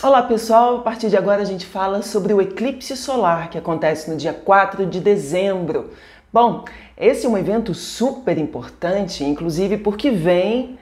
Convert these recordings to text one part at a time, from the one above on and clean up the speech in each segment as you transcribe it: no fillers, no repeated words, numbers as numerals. Olá pessoal, a partir de agora a gente fala sobre o eclipse solar que acontece no dia 4 de dezembro. Bom, esse é um evento super importante, inclusive porque vem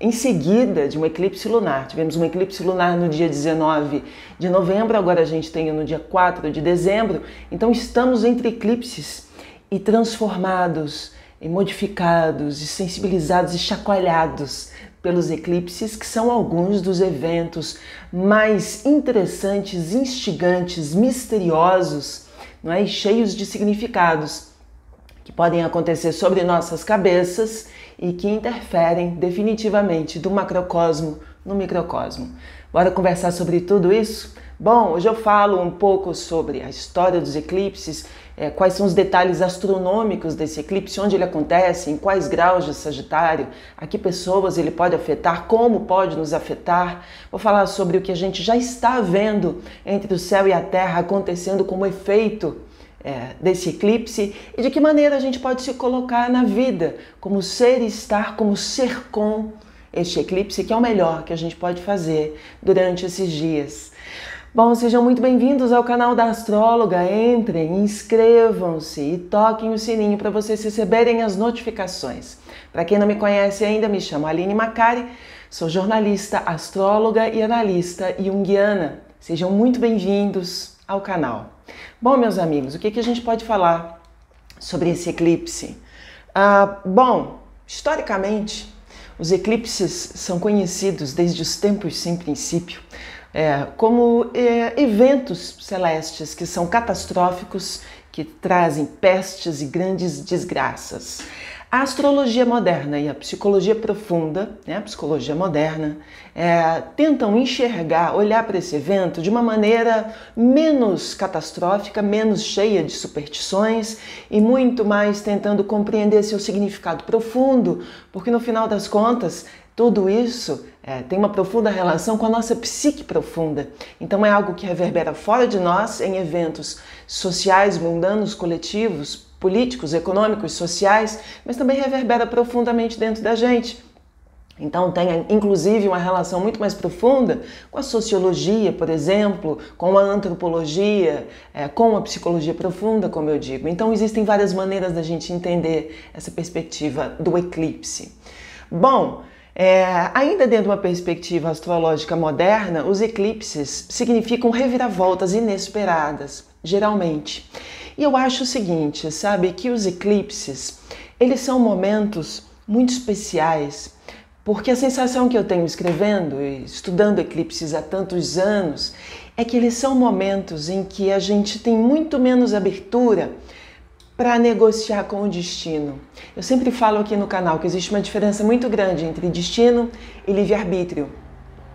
em seguida de um eclipse lunar. Tivemos um eclipse lunar no dia 19 de novembro, agora a gente tem no dia 4 de dezembro, então estamos entre eclipses e transformados, e modificados, e sensibilizados e chacoalhados pelos eclipses, que são alguns dos eventos mais interessantes, instigantes, misteriosos, não é? E cheios de significados que podem acontecer sobre nossas cabeças e que interferem definitivamente do macrocosmo no microcosmo. Bora conversar sobre tudo isso? Bom, hoje eu falo um pouco sobre a história dos eclipses, quais são os detalhes astronômicos desse eclipse, onde ele acontece, em quais graus de Sagitário, a que pessoas ele pode afetar, como pode nos afetar. Vou falar sobre o que a gente já está vendo entre o céu e a Terra acontecendo como efeito desse eclipse e de que maneira a gente pode se colocar na vida, como ser e estar, como ser com este eclipse, que é o melhor que a gente pode fazer durante esses dias. Bom, sejam muito bem-vindos ao canal da Astróloga, entrem, inscrevam-se e toquem o sininho para vocês receberem as notificações. Para quem não me conhece ainda, me chamo Aline Macari, sou jornalista, astróloga e analista junguiana. Sejam muito bem-vindos ao canal. Bom, meus amigos, o que a gente pode falar sobre esse eclipse? Bom, historicamente, os eclipses são conhecidos desde os tempos sem princípio, como eventos celestes que são catastróficos, que trazem pestes e grandes desgraças. A astrologia moderna e a psicologia profunda, né, a psicologia moderna, tentam enxergar, olhar para esse evento de uma maneira menos catastrófica, menos cheia de superstições e muito mais tentando compreender seu significado profundo, porque no final das contas, tudo isso tem uma profunda relação com a nossa psique profunda. Então é algo que reverbera fora de nós em eventos sociais, mundanos, coletivos, políticos, econômicos, sociais, mas também reverbera profundamente dentro da gente. Então tem inclusive uma relação muito mais profunda com a sociologia, por exemplo, com a antropologia, com a psicologia profunda, como eu digo. Então existem várias maneiras da gente entender essa perspectiva do eclipse. Bom, ainda dentro de uma perspectiva astrológica moderna, os eclipses significam reviravoltas inesperadas, geralmente. E eu acho o seguinte, sabe, que os eclipses, eles são momentos muito especiais, porque a sensação que eu tenho escrevendo e estudando eclipses há tantos anos é que eles são momentos em que a gente tem muito menos abertura para negociar com o destino. Eu sempre falo aqui no canal que existe uma diferença muito grande entre destino e livre-arbítrio.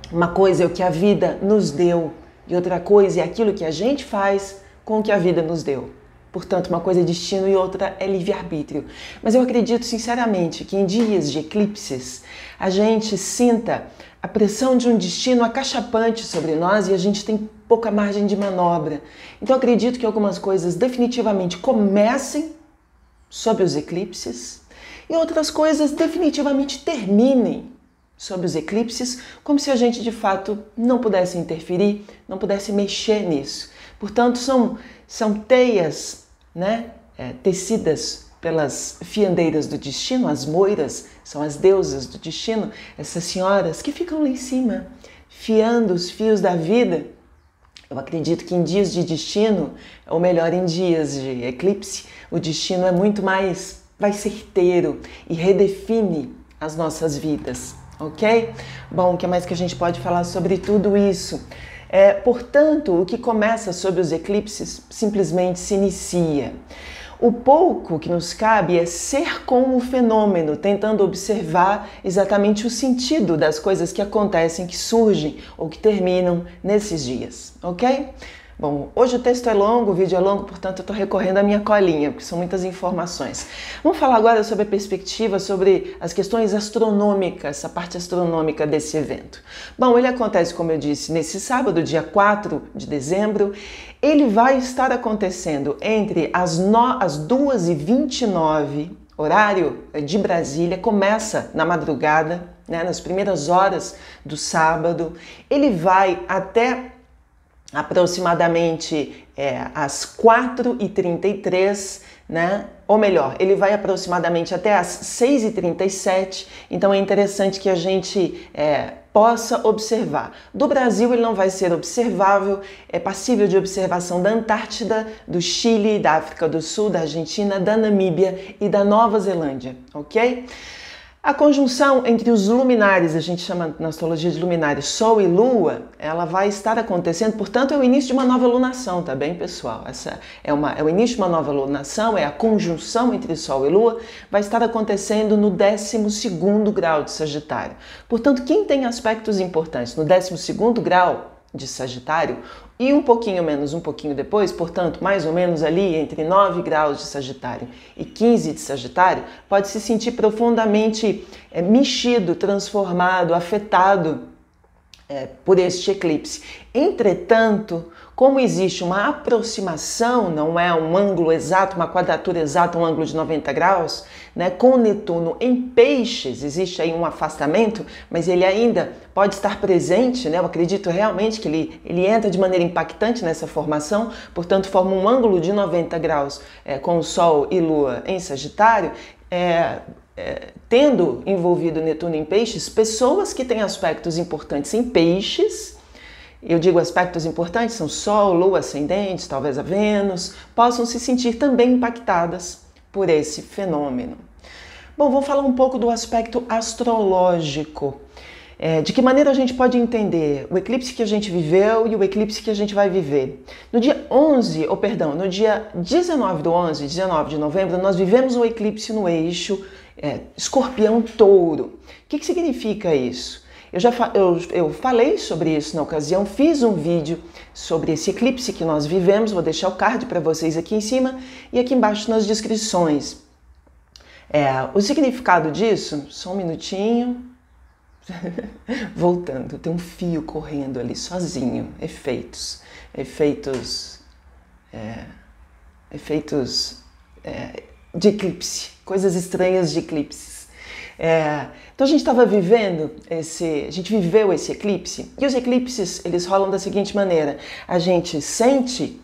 Uma coisa é o que a vida nos deu e outra coisa é aquilo que a gente faz com o que a vida nos deu. Portanto, uma coisa é destino e outra é livre-arbítrio. Mas eu acredito sinceramente que em dias de eclipses a gente sinta a pressão de um destino acachapante sobre nós e a gente tem pouca margem de manobra. Então acredito que algumas coisas definitivamente comecem sob os eclipses e outras coisas definitivamente terminem sob os eclipses, como se a gente de fato não pudesse interferir, não pudesse mexer nisso. Portanto, são teias, né, tecidas pelas fiandeiras do destino, as moiras, são as deusas do destino, essas senhoras que ficam lá em cima, fiando os fios da vida. Eu acredito que em dias de destino, ou melhor, em dias de eclipse, o destino é muito mais certeiro e redefine as nossas vidas, ok? Bom, o que mais que a gente pode falar sobre tudo isso? Portanto, o que começa sob os eclipses simplesmente se inicia. O pouco que nos cabe é ser com o fenômeno, tentando observar exatamente o sentido das coisas que acontecem, que surgem ou que terminam nesses dias, ok? Bom, hoje o texto é longo, o vídeo é longo, portanto eu estou recorrendo à minha colinha, porque são muitas informações. Vamos falar agora sobre a perspectiva, sobre as questões astronômicas, a parte astronômica desse evento. Bom, ele acontece, como eu disse, nesse sábado, dia 4 de dezembro. Ele vai estar acontecendo entre as 2h29, horário de Brasília, começa na madrugada, né, nas primeiras horas do sábado, ele vai até aproximadamente às 4h33, né? Ou melhor, ele vai aproximadamente até às 6h37, então é interessante que a gente possa observar. Do Brasil ele não vai ser observável, é passível de observação da Antártida, do Chile, da África do Sul, da Argentina, da Namíbia e da Nova Zelândia, ok? A conjunção entre os luminares, a gente chama na astrologia de luminares, Sol e Lua, ela vai estar acontecendo, portanto, é o início de uma nova lunação, tá bem, pessoal? Essa é o início de uma nova lunação, é a conjunção entre Sol e Lua, vai estar acontecendo no 12º grau de Sagitário. Portanto, quem tem aspectos importantes no 12º grau de Sagitário e um pouquinho menos, um pouquinho depois, portanto, mais ou menos ali entre 9 graus de Sagitário e 15 de Sagitário, pode se sentir profundamente mexido, transformado, afetado por este eclipse. Entretanto, como existe uma aproximação, não é um ângulo exato, uma quadratura exata, um ângulo de 90 graus, né, com Netuno em Peixes, existe aí um afastamento, mas ele ainda pode estar presente, né, eu acredito realmente que ele entra de maneira impactante nessa formação, portanto forma um ângulo de 90 graus com o Sol e Lua em Sagitário, tendo envolvido Netuno em Peixes, pessoas que têm aspectos importantes em Peixes, eu digo aspectos importantes, são Sol, Lua, Ascendente, talvez a Vênus, possam se sentir também impactadas por esse fenômeno. Bom, vou falar um pouco do aspecto astrológico. De que maneira a gente pode entender o eclipse que a gente viveu e o eclipse que a gente vai viver. No dia 19 de novembro, nós vivemos um eclipse no eixo Escorpião-Touro. O que significa isso? Eu falei sobre isso na ocasião, fiz um vídeo sobre esse eclipse que nós vivemos, vou deixar o card para vocês aqui em cima e aqui embaixo nas descrições. O significado disso, só um minutinho... Voltando, tem um fio correndo ali sozinho, efeitos de eclipse, coisas estranhas de eclipses. Então a gente viveu esse eclipse, e os eclipses eles rolam da seguinte maneira: a gente sente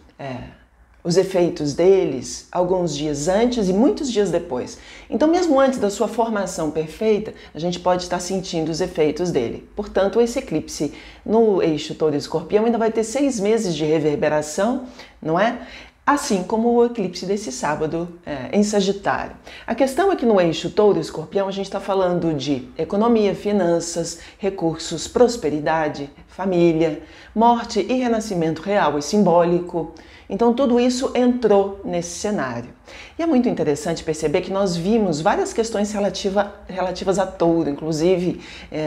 os efeitos deles alguns dias antes e muitos dias depois. Então, mesmo antes da sua formação perfeita, a gente pode estar sentindo os efeitos dele. Portanto, esse eclipse no eixo Touro e Escorpião ainda vai ter 6 meses de reverberação, não é? Assim como o eclipse desse sábado em Sagitário. A questão é que no eixo Touro e Escorpião a gente está falando de economia, finanças, recursos, prosperidade, família, morte e renascimento real e simbólico. Então tudo isso entrou nesse cenário. E é muito interessante perceber que nós vimos várias questões relativas a Touro, inclusive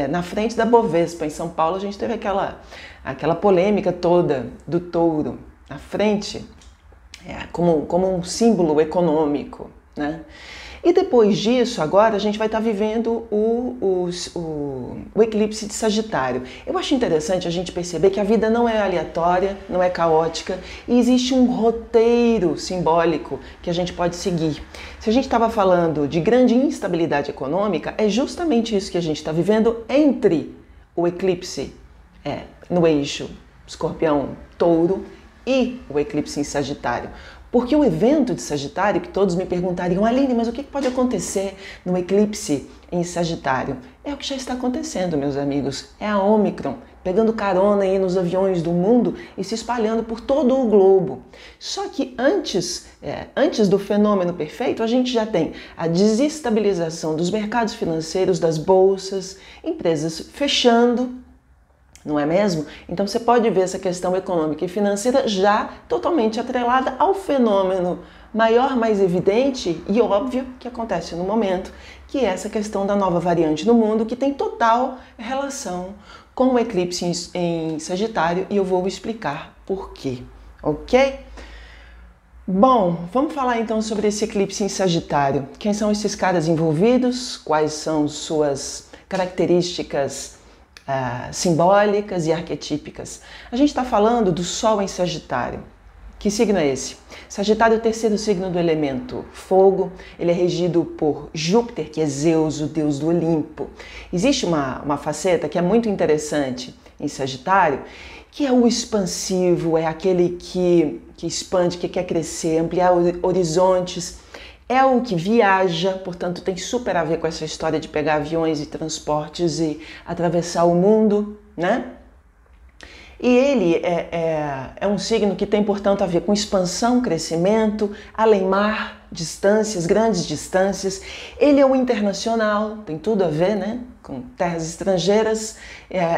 na frente da Bovespa, em São Paulo, a gente teve aquela polêmica toda do Touro na frente, como um símbolo econômico, né? E depois disso, agora, a gente vai estar vivendo o eclipse de Sagitário. Eu acho interessante a gente perceber que a vida não é aleatória, não é caótica, e existe um roteiro simbólico que a gente pode seguir. Se a gente estava falando de grande instabilidade econômica, é justamente isso que a gente está vivendo entre o eclipse no eixo Escorpião-Touro e o eclipse em Sagitário. Porque o evento de Sagitário, que todos me perguntariam, Aline, mas o que pode acontecer no eclipse em Sagitário? É o que já está acontecendo, meus amigos. É a Ômicron pegando carona aí nos aviões do mundo e se espalhando por todo o globo. Só que antes do fenômeno perfeito, a gente já tem a desestabilização dos mercados financeiros, das bolsas, empresas fechando, não é mesmo? Então você pode ver essa questão econômica e financeira já totalmente atrelada ao fenômeno maior, mais evidente e óbvio que acontece no momento, que é essa questão da nova variante no mundo, que tem total relação com o eclipse em Sagitário, e eu vou explicar por quê, ok? Bom, vamos falar então sobre esse eclipse em Sagitário. Quem são esses caras envolvidos? Quais são suas características simbólicas e arquetípicas? A gente está falando do Sol em Sagitário, Que signo é esse? Sagitário é o terceiro signo do elemento fogo, ele é regido por Júpiter, que é Zeus, o deus do Olimpo. Existe uma faceta que é muito interessante em Sagitário, que é o expansivo, é aquele que expande, que quer crescer, ampliar horizontes, é o que viaja, portanto tem super a ver com essa história de pegar aviões e transportes e atravessar o mundo, né? E ele é um signo que tem, portanto, a ver com expansão, crescimento, além-mar, distâncias, grandes distâncias. Ele é o internacional, tem tudo a ver, né? Com terras estrangeiras,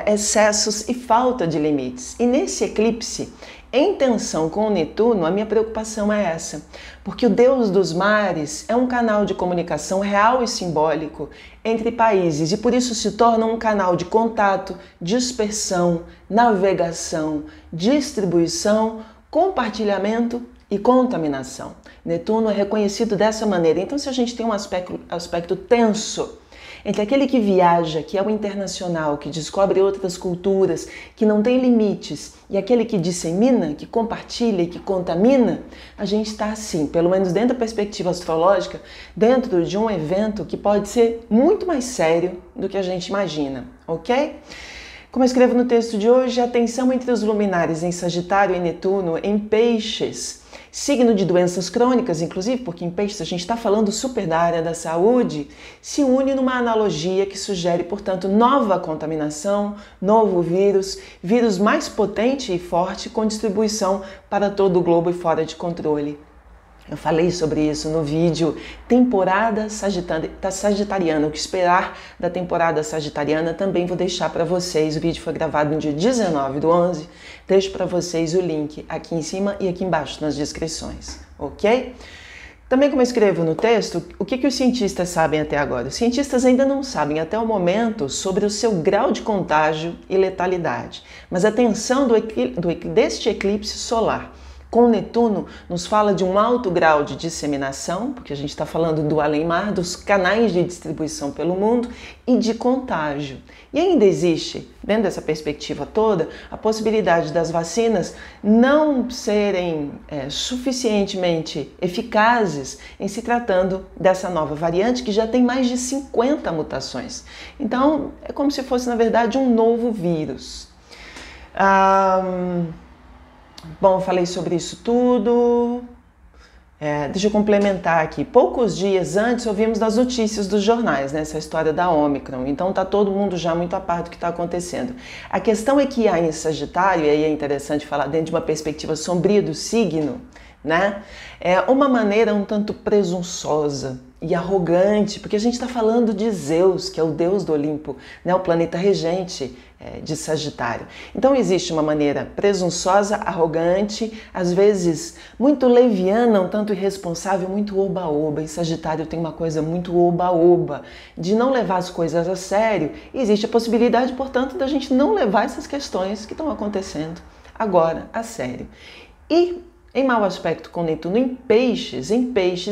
excessos e falta de limites. E nesse eclipse, em tensão com o Netuno, a minha preocupação é essa, porque o Deus dos Mares é um canal de comunicação real e simbólico entre países e por isso se torna um canal de contato, dispersão, navegação, distribuição, compartilhamento e contaminação. Netuno é reconhecido dessa maneira, então se a gente tem um aspecto tenso entre aquele que viaja, que é o internacional, que descobre outras culturas, que não tem limites, e aquele que dissemina, que compartilha e que contamina, a gente está assim, pelo menos dentro da perspectiva astrológica, dentro de um evento que pode ser muito mais sério do que a gente imagina, ok? Como eu escrevo no texto de hoje, a tensão entre os luminares em Sagitário e Netuno em Peixes, signo de doenças crônicas, inclusive, porque em Peixes a gente está falando super da área da saúde, se une numa analogia que sugere, portanto, nova contaminação, novo vírus, vírus mais potente e forte com distribuição para todo o globo e fora de controle. Eu falei sobre isso no vídeo Temporada Sagitariana, o que esperar da temporada sagitariana, também vou deixar para vocês, o vídeo foi gravado no dia 19/11, deixo para vocês o link aqui em cima e aqui embaixo nas descrições, ok? Também como eu escrevo no texto, o que os cientistas sabem até agora? Os cientistas ainda não sabem até o momento sobre o seu grau de contágio e letalidade, mas a tensão deste eclipse solar com Netuno nos fala de um alto grau de disseminação, porque a gente está falando do além-mar, dos canais de distribuição pelo mundo e de contágio. E ainda existe, dentro dessa perspectiva toda, a possibilidade das vacinas não serem suficientemente eficazes em se tratando dessa nova variante que já tem mais de 50 mutações. Então, é como se fosse, na verdade, um novo vírus. Bom, falei sobre isso tudo, deixa eu complementar aqui, poucos dias antes ouvimos das notícias dos jornais, né, essa história da Ômicron, então tá todo mundo já muito a par do que está acontecendo. A questão é que há em Sagitário, e aí é interessante falar dentro de uma perspectiva sombria do signo, né, é uma maneira um tanto presunçosa e arrogante, porque a gente está falando de Zeus, que é o deus do Olimpo, né, o planeta regente de Sagitário. Então existe uma maneira presunçosa, arrogante, às vezes muito leviana, um tanto irresponsável, muito oba-oba. Em Sagitário tem uma coisa muito oba-oba, de não levar as coisas a sério. E existe a possibilidade, portanto, da gente não levar essas questões que estão acontecendo agora a sério. E em mau aspecto com Netuno em Peixes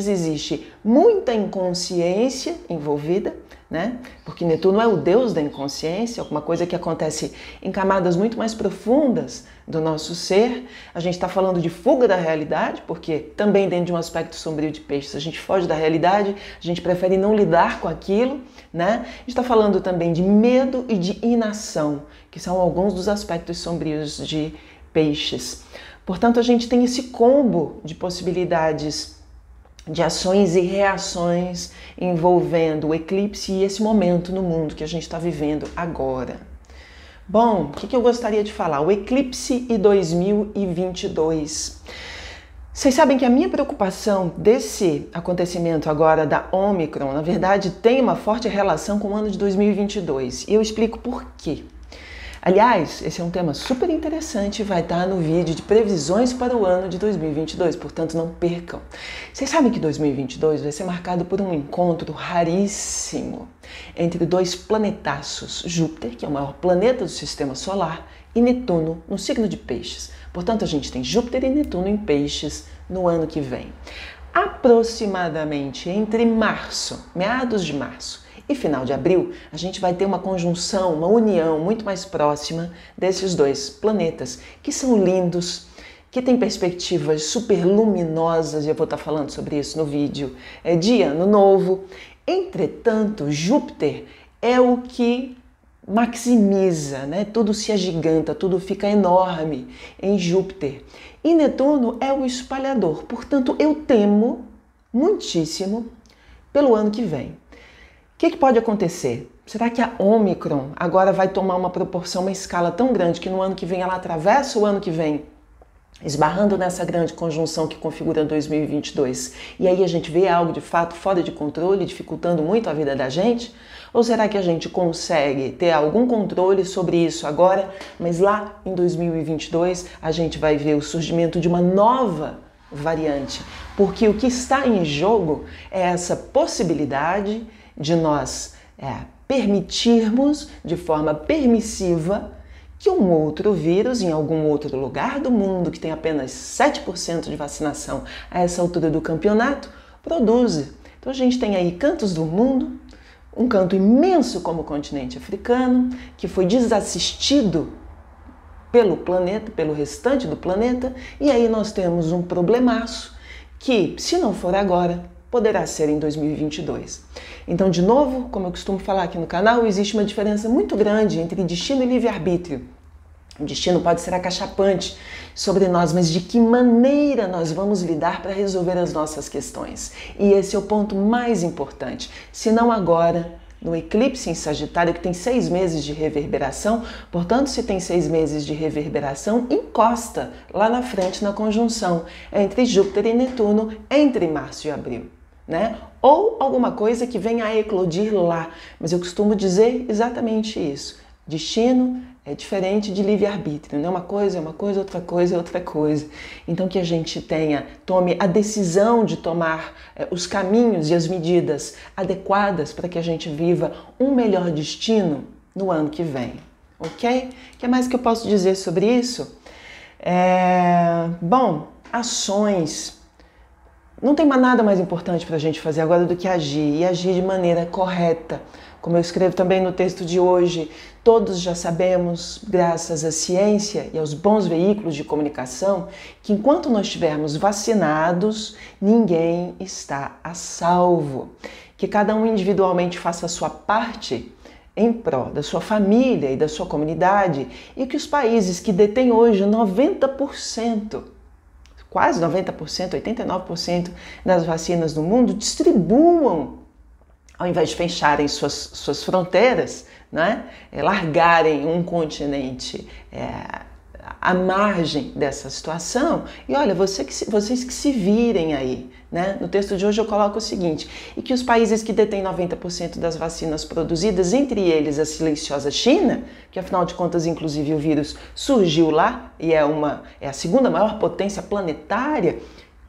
existe muita inconsciência envolvida, né? Porque Netuno é o deus da inconsciência, alguma coisa que acontece em camadas muito mais profundas do nosso ser. A gente está falando de fuga da realidade, porque também dentro de um aspecto sombrio de Peixes a gente foge da realidade, a gente prefere não lidar com aquilo, né? A gente está falando também de medo e de inação, que são alguns dos aspectos sombrios de Peixes. Portanto, a gente tem esse combo de possibilidades de ações e reações envolvendo o eclipse e esse momento no mundo que a gente está vivendo agora. Bom, o que eu gostaria de falar? O eclipse e 2022. Vocês sabem que a minha preocupação desse acontecimento agora da Ômicron, na verdade, tem uma forte relação com o ano de 2022. E eu explico por quê. Aliás, esse é um tema super interessante, vai estar no vídeo de previsões para o ano de 2022, portanto não percam. Vocês sabem que 2022 vai ser marcado por um encontro raríssimo entre dois planetaços, Júpiter, que é o maior planeta do sistema solar, e Netuno, no signo de Peixes. Portanto, a gente tem Júpiter e Netuno em Peixes no ano que vem. Aproximadamente entre março, meados de março, e final de abril, a gente vai ter uma conjunção, uma união muito mais próxima desses dois planetas, que são lindos, que tem perspectivas super luminosas, eu vou estar falando sobre isso no vídeo de Ano Novo. Entretanto, Júpiter é o que maximiza, né? Tudo se agiganta, tudo fica enorme em Júpiter. E Netuno é o espalhador, portanto eu temo muitíssimo pelo ano que vem. O que pode acontecer? Será que a Ômicron agora vai tomar uma proporção, uma escala tão grande que no ano que vem ela atravessa o ano que vem, esbarrando nessa grande conjunção que configura 2022? E aí a gente vê algo de fato fora de controle, dificultando muito a vida da gente? Ou será que a gente consegue ter algum controle sobre isso agora, mas lá em 2022 a gente vai ver o surgimento de uma nova variante? Porque o que está em jogo é essa possibilidade de nós permitirmos de forma permissiva que um outro vírus, em algum outro lugar do mundo, que tem apenas 7% de vacinação a essa altura do campeonato, produza. Então a gente tem aí cantos do mundo, um canto imenso como o continente africano, que foi desassistido pelo planeta, pelo restante do planeta, e aí nós temos um problemaço que, se não for agora, poderá ser em 2022. Então, de novo, como eu costumo falar aqui no canal, existe uma diferença muito grande entre destino e livre-arbítrio. O destino pode ser acachapante sobre nós, mas de que maneira nós vamos lidar para resolver as nossas questões? E esse é o ponto mais importante. Se não agora, no eclipse em Sagitário, que tem 6 meses de reverberação, portanto, se tem 6 meses de reverberação, encosta lá na frente na conjunção entre Júpiter e Netuno, entre março e abril. Né? Ou alguma coisa que venha a eclodir lá. Mas eu costumo dizer exatamente isso. Destino é diferente de livre-arbítrio, né? Uma coisa é uma coisa, outra coisa é outra coisa. Então que a gente tome a decisão de tomar os caminhos e as medidas adequadas para que a gente viva um melhor destino no ano que vem, ok? O que mais que eu posso dizer sobre isso? Bom, ações. Não tem nada mais importante para a gente fazer agora do que agir, e agir de maneira correta. Como eu escrevo também no texto de hoje, todos já sabemos, graças à ciência e aos bons veículos de comunicação, que enquanto nós estivermos vacinados, ninguém está a salvo. Que cada um individualmente faça a sua parte em prol da sua família e da sua comunidade, e que os países que detêm hoje 90%, quase 90%, 89% das vacinas do mundo, distribuam, ao invés de fecharem suas fronteiras, né? Largarem um continente à margem dessa situação. E olha, vocês que se virem aí, né? No texto de hoje eu coloco o seguinte: e que os países que detêm 90% das vacinas produzidas, entre eles a silenciosa China, que afinal de contas, inclusive, o vírus surgiu lá e é a segunda maior potência planetária.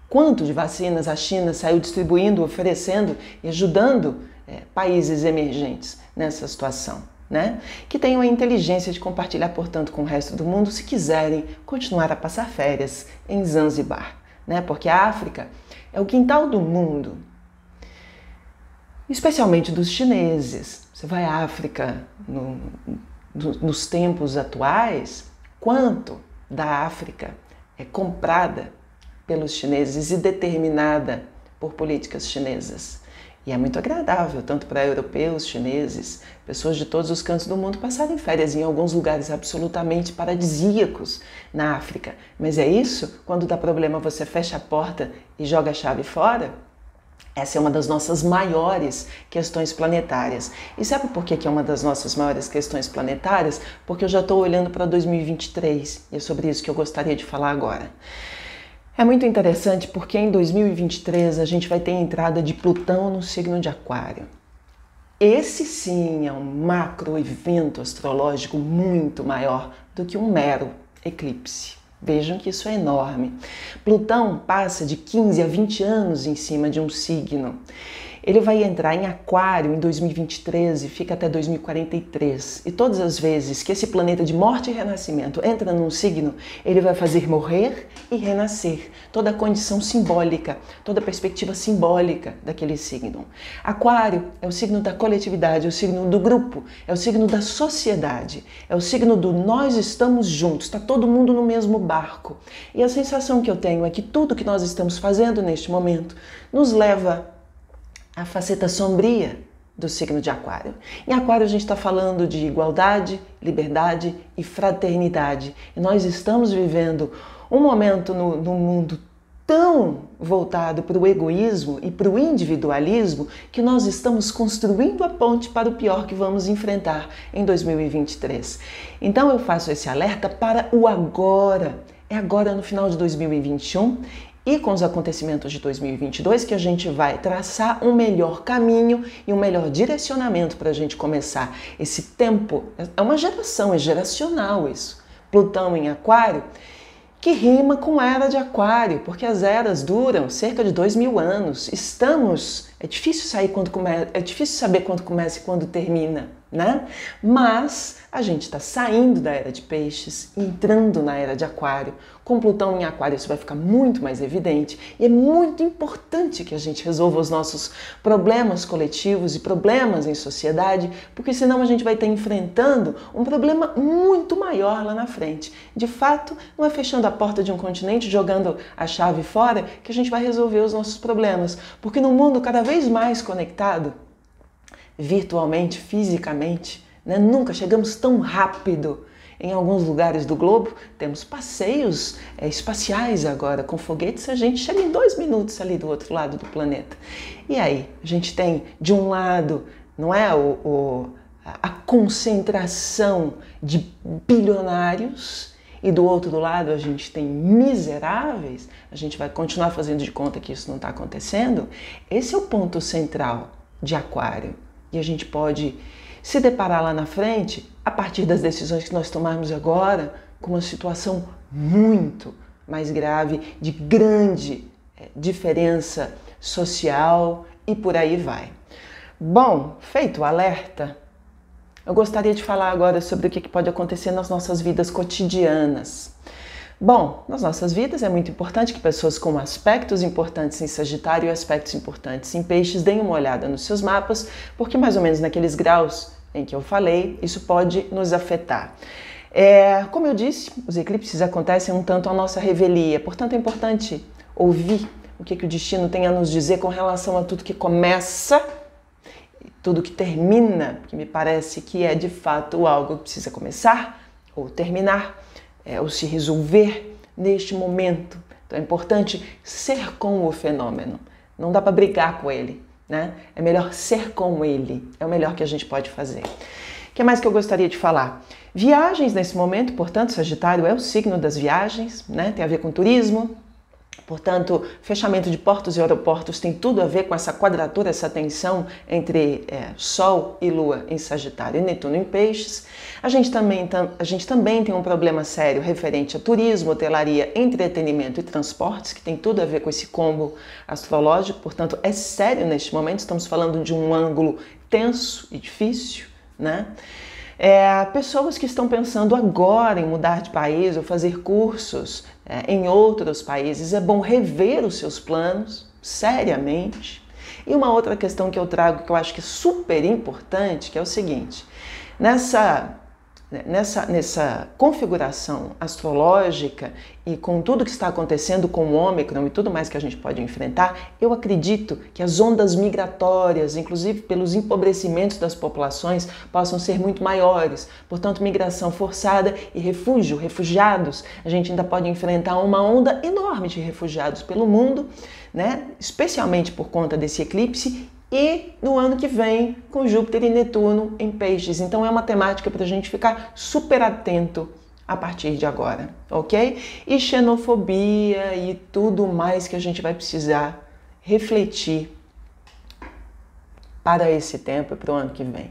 Quanto de vacinas a China saiu distribuindo, oferecendo e ajudando países emergentes nessa situação, né? Que tenham a inteligência de compartilhar, portanto, com o resto do mundo, se quiserem continuar a passar férias em Zanzibar, né? Porque a África é o quintal do mundo, especialmente dos chineses. Você vai à África nos tempos atuais, quanto da África é comprada pelos chineses e determinada por políticas chinesas? E é muito agradável, tanto para europeus, chineses, pessoas de todos os cantos do mundo passarem férias em alguns lugares absolutamente paradisíacos na África. Mas é isso? Quando dá problema, você fecha a porta e joga a chave fora? Essa é uma das nossas maiores questões planetárias. E sabe por que é uma das nossas maiores questões planetárias? Porque eu já estou olhando para 2023 e é sobre isso que eu gostaria de falar agora. É muito interessante porque em 2023 a gente vai ter a entrada de Plutão no signo de Aquário. Esse sim é um macro evento astrológico muito maior do que um mero eclipse. Vejam que isso é enorme. Plutão passa de 15 a 20 anos em cima de um signo. Ele vai entrar em Aquário em 2023 e fica até 2043. E todas as vezes que esse planeta de morte e renascimento entra num signo, ele vai fazer morrer e renascer. Toda a condição simbólica, toda a perspectiva simbólica daquele signo. Aquário é o signo da coletividade, é o signo do grupo, é o signo da sociedade, é o signo do nós estamos juntos, está todo mundo no mesmo barco. E a sensação que eu tenho é que tudo que nós estamos fazendo neste momento nos leva a faceta sombria do signo de Aquário. Em Aquário a gente está falando de igualdade, liberdade e fraternidade. E nós estamos vivendo um momento no mundo tão voltado para o egoísmo e para o individualismo que nós estamos construindo a ponte para o pior que vamos enfrentar em 2023. Então eu faço esse alerta para o agora. É agora no final de 2021 e com os acontecimentos de 2022 que a gente vai traçar um melhor caminho e um melhor direcionamento para a gente começar esse tempo. É uma geração, é geracional isso. Plutão em Aquário, que rima com era de Aquário, porque as eras duram cerca de 2.000 anos. É difícil saber quando começa e quando termina, né? Mas a gente está saindo da era de Peixes, entrando na era de Aquário. Com Plutão em Aquário isso vai ficar muito mais evidente e é muito importante que a gente resolva os nossos problemas coletivos e problemas em sociedade, porque senão a gente vai estar enfrentando um problema muito maior lá na frente. De fato, não é fechando a porta de um continente, jogando a chave fora, que a gente vai resolver os nossos problemas, porque no mundo cada vez mais conectado, virtualmente, fisicamente, né? Nunca chegamos tão rápido. Em alguns lugares do globo, temos passeios espaciais agora, com foguetes, a gente chega em 2 minutos ali do outro lado do planeta. E aí, a gente tem, de um lado, não é a concentração de bilionários, e do outro lado a gente tem miseráveis, a gente vai continuar fazendo de conta que isso não está acontecendo. Esse é o ponto central de Aquário. E a gente pode se deparar lá na frente, a partir das decisões que nós tomarmos agora, com uma situação muito mais grave, de grande diferença social e por aí vai. Bom, feito o alerta, eu gostaria de falar agora sobre o que pode acontecer nas nossas vidas cotidianas. Bom, nas nossas vidas é muito importante que pessoas com aspectos importantes em Sagitário e aspectos importantes em Peixes deem uma olhada nos seus mapas, porque mais ou menos naqueles graus em que eu falei, isso pode nos afetar. Como eu disse, os eclipses acontecem um tanto à nossa revelia, portanto é importante ouvir o que o destino tem a nos dizer com relação a tudo que começa, tudo que termina, que me parece que é de fato algo que precisa começar ou terminar, ou se resolver neste momento. Então é importante ser com o fenômeno, não dá para brigar com ele, né? É melhor ser com ele, é o melhor que a gente pode fazer. O que mais que eu gostaria de falar? Viagens nesse momento, portanto, Sagitário é o signo das viagens, né? Tem a ver com turismo. Portanto, fechamento de portos e aeroportos tem tudo a ver com essa quadratura, essa tensão entre Sol e Lua em Sagitário e Netuno em Peixes. A gente também tem um problema sério referente a turismo, hotelaria, entretenimento e transportes, que tem tudo a ver com esse combo astrológico. Portanto, é sério neste momento, estamos falando de um ângulo tenso e difícil, né? Pessoas que estão pensando agora em mudar de país ou fazer cursos em outros países, é bom rever os seus planos seriamente. E uma outra questão que eu trago, que eu acho que é super importante, que é o seguinte: nessa configuração astrológica e com tudo que está acontecendo com o Ômicron e tudo mais que a gente pode enfrentar, eu acredito que as ondas migratórias, inclusive pelos empobrecimentos das populações, possam ser muito maiores. Portanto, migração forçada e refugiados. A gente ainda pode enfrentar uma onda enorme de refugiados pelo mundo, né? Especialmente por conta desse eclipse. E no ano que vem, com Júpiter e Netuno em Peixes. Então é uma temática para a gente ficar super atento a partir de agora, ok? E xenofobia e tudo mais que a gente vai precisar refletir para esse tempo e para o ano que vem.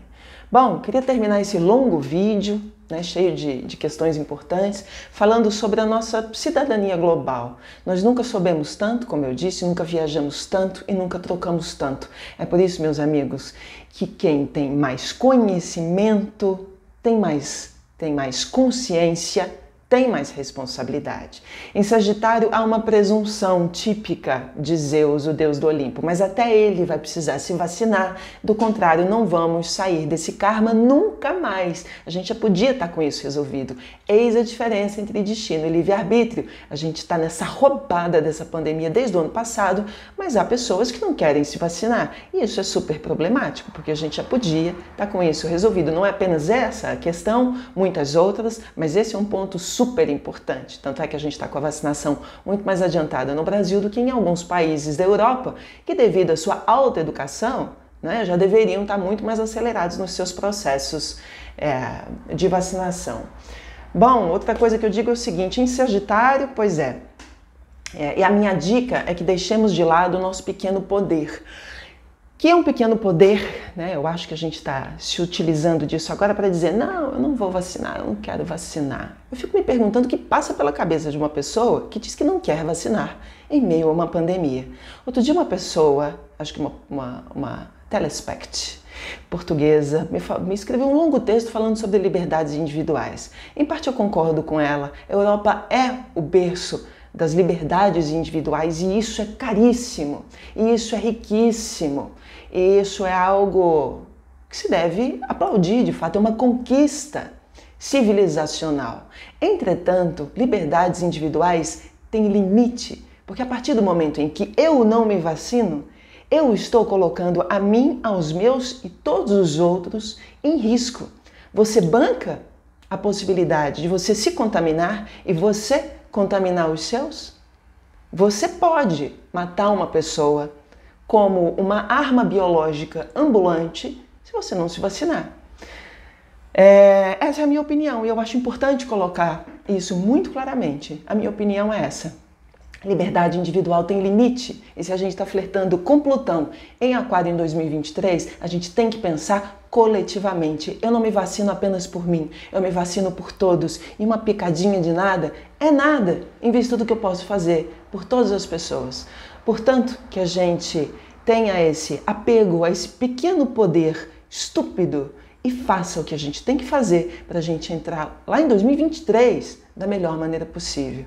Bom, queria terminar esse longo vídeo, né, cheio de questões importantes, falando sobre a nossa cidadania global. Nós nunca soubemos tanto, como eu disse, nunca viajamos tanto e nunca trocamos tanto. É por isso, meus amigos, que quem tem mais conhecimento tem mais consciência, tem mais responsabilidade. Em Sagitário há uma presunção típica de Zeus, o deus do Olimpo, mas até ele vai precisar se vacinar, do contrário não vamos sair desse karma nunca mais. A gente já podia estar com isso resolvido. Eis a diferença entre destino e livre-arbítrio. A gente está nessa roubada dessa pandemia desde o ano passado, mas há pessoas que não querem se vacinar. E isso é super problemático, porque a gente já podia estar com isso resolvido. Não é apenas essa a questão, muitas outras, mas esse é um ponto super importante, tanto é que a gente está com a vacinação muito mais adiantada no Brasil do que em alguns países da Europa, que devido à sua alta educação, né, já deveriam estar muito mais acelerados nos seus processos de vacinação. Bom, outra coisa que eu digo é o seguinte, em Sagitário, pois e a minha dica é que deixemos de lado o nosso pequeno poder, que é um pequeno poder, né? Eu acho que a gente está se utilizando disso agora para dizer, não, eu não vou vacinar, eu não quero vacinar. Eu fico me perguntando o que passa pela cabeça de uma pessoa que diz que não quer vacinar em meio a uma pandemia. Outro dia uma pessoa, acho que uma telespect portuguesa, me escreveu um longo texto falando sobre liberdades individuais. Em parte eu concordo com ela, a Europa é o berço das liberdades individuais e isso é caríssimo, e isso é riquíssimo, e isso é algo que se deve aplaudir, de fato, é uma conquista civilizacional. Entretanto, liberdades individuais têm limite, porque a partir do momento em que eu não me vacino, eu estou colocando a mim, aos meus e todos os outros em risco. Você banca a possibilidade de você se contaminar e você contaminar os seus? Você pode matar uma pessoa como uma arma biológica ambulante se você não se vacinar. Essa é a minha opinião e eu acho importante colocar isso muito claramente. A minha opinião é essa. Liberdade individual tem limite e se a gente está flertando com Plutão em Aquário em 2023, a gente tem que pensar coletivamente. Eu não me vacino apenas por mim, eu me vacino por todos. E uma picadinha de nada é nada, em vista do que eu posso fazer por todas as pessoas. Portanto, que a gente tenha esse apego a esse pequeno poder estúpido e faça o que a gente tem que fazer para a gente entrar lá em 2023 da melhor maneira possível.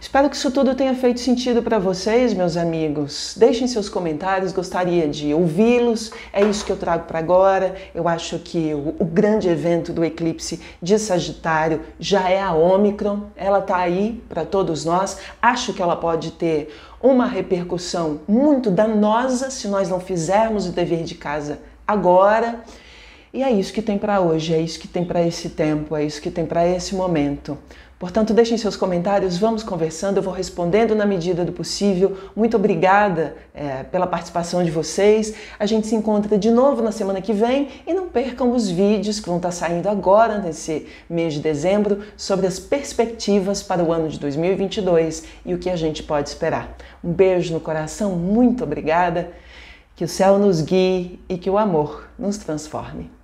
Espero que isso tudo tenha feito sentido para vocês, meus amigos. Deixem seus comentários, gostaria de ouvi-los. É isso que eu trago para agora. Eu acho que o grande evento do eclipse de Sagitário já é a Ômicron. Ela está aí para todos nós. Acho que ela pode ter uma repercussão muito danosa se nós não fizermos o dever de casa agora. E é isso que tem para hoje, é isso que tem para esse tempo, é isso que tem para esse momento. Portanto, deixem seus comentários, vamos conversando, eu vou respondendo na medida do possível. Muito obrigada pela participação de vocês. A gente se encontra de novo na semana que vem e não percam os vídeos que vão estar saindo agora, nesse mês de dezembro, sobre as perspectivas para o ano de 2022 e o que a gente pode esperar. Um beijo no coração, muito obrigada, que o céu nos guie e que o amor nos transforme.